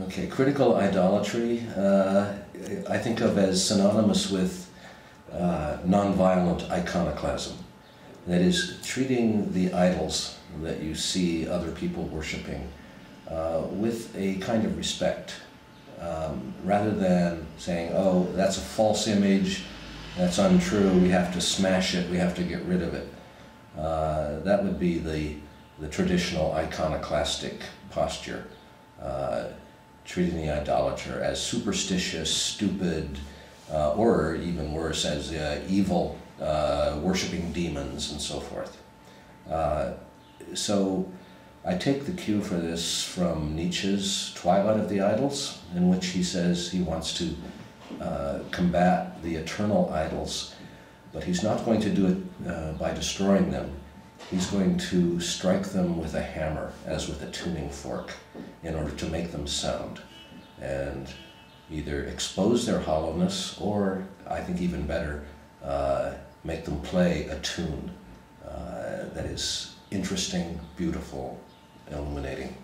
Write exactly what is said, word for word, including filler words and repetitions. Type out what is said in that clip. Okay, critical idolatry uh, I think of as synonymous with uh, nonviolent iconoclasm. That is, treating the idols that you see other people worshiping uh, with a kind of respect, um, rather than saying, oh, that's a false image, that's untrue, we have to smash it, we have to get rid of it. Uh, that would be the, the traditional iconoclastic posture, uh, treating the idolater as superstitious, stupid, uh, or even worse, as uh, evil, uh, worshipping demons, and so forth. Uh, so I take the cue for this from Nietzsche's Twilight of the Idols, in which he says he wants to uh, combat the eternal idols, but he's not going to do it uh, by destroying them. He's going to strike them with a hammer, as with a tuning fork, in order to make them sound, and either expose their hollowness, or, I think even better, uh, make them play a tune uh, that is interesting, beautiful, illuminating.